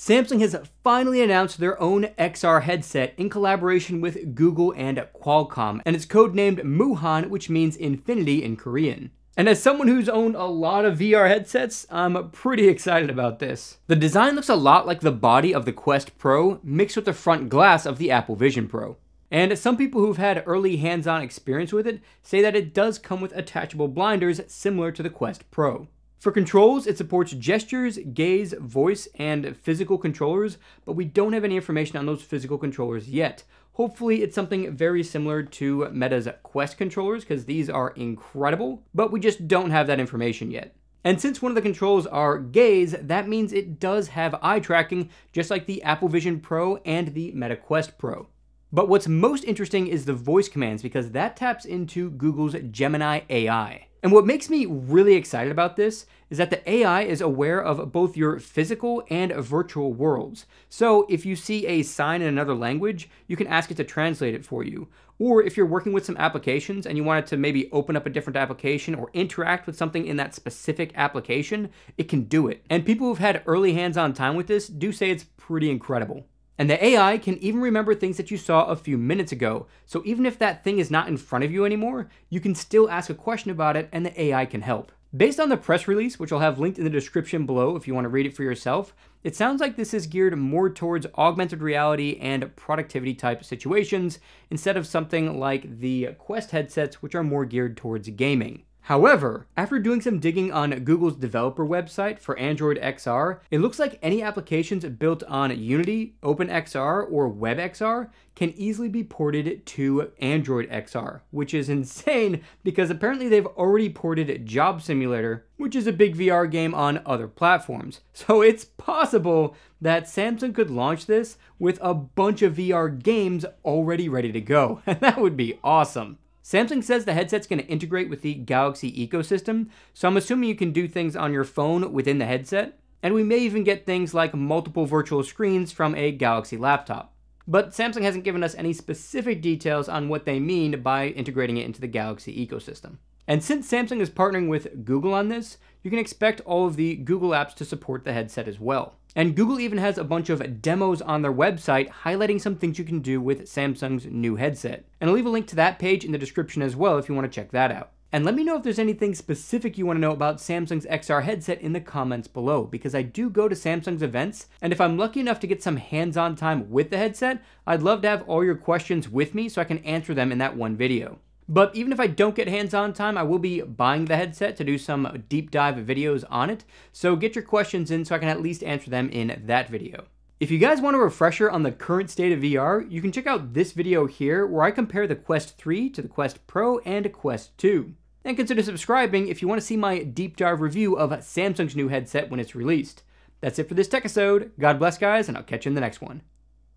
Samsung has finally announced their own XR headset in collaboration with Google and Qualcomm, and it's codenamed Muhan, which means infinity in Korean. And as someone who's owned a lot of VR headsets, I'm pretty excited about this. The design looks a lot like the body of the Quest Pro mixed with the front glass of the Apple Vision Pro. And some people who've had early hands-on experience with it say that it does come with attachable blinders similar to the Quest Pro. For controls, it supports gestures, gaze, voice, and physical controllers, but we don't have any information on those physical controllers yet. Hopefully it's something very similar to Meta's Quest controllers, because these are incredible, but we just don't have that information yet. And since one of the controls are gaze, that means it does have eye tracking, just like the Apple Vision Pro and the Meta Quest Pro. But what's most interesting is the voice commands, because that taps into Google's Gemini AI. And what makes me really excited about this is that the AI is aware of both your physical and virtual worlds. So if you see a sign in another language, you can ask it to translate it for you. Or if you're working with some applications and you want it to maybe open up a different application or interact with something in that specific application, it can do it. And people who've had early hands-on time with this do say it's pretty incredible. And the AI can even remember things that you saw a few minutes ago. So even if that thing is not in front of you anymore, you can still ask a question about it and the AI can help. Based on the press release, which I'll have linked in the description below if you want to read it for yourself, it sounds like this is geared more towards augmented reality and productivity type situations instead of something like the Quest headsets, which are more geared towards gaming. However, after doing some digging on Google's developer website for Android XR, it looks like any applications built on Unity, OpenXR, or WebXR can easily be ported to Android XR, which is insane because apparently they've already ported Job Simulator, which is a big VR game on other platforms. So it's possible that Samsung could launch this with a bunch of VR games already ready to go, and that would be awesome. Samsung says the headset's going to integrate with the Galaxy ecosystem, so I'm assuming you can do things on your phone within the headset, and we may even get things like multiple virtual screens from a Galaxy laptop. But Samsung hasn't given us any specific details on what they mean by integrating it into the Galaxy ecosystem. And since Samsung is partnering with Google on this, you can expect all of the Google apps to support the headset as well. And Google even has a bunch of demos on their website highlighting some things you can do with Samsung's new headset. And I'll leave a link to that page in the description as well if you want to check that out. And let me know if there's anything specific you want to know about Samsung's XR headset in the comments below, because I do go to Samsung's events, and if I'm lucky enough to get some hands-on time with the headset, I'd love to have all your questions with me so I can answer them in that one video. But even if I don't get hands-on time, I will be buying the headset to do some deep dive videos on it. So get your questions in so I can at least answer them in that video. If you guys want a refresher on the current state of VR, you can check out this video here where I compare the Quest 3 to the Quest Pro and Quest 2. And consider subscribing if you want to see my deep dive review of Samsung's new headset when it's released. That's it for this tech episode. God bless, guys, and I'll catch you in the next one.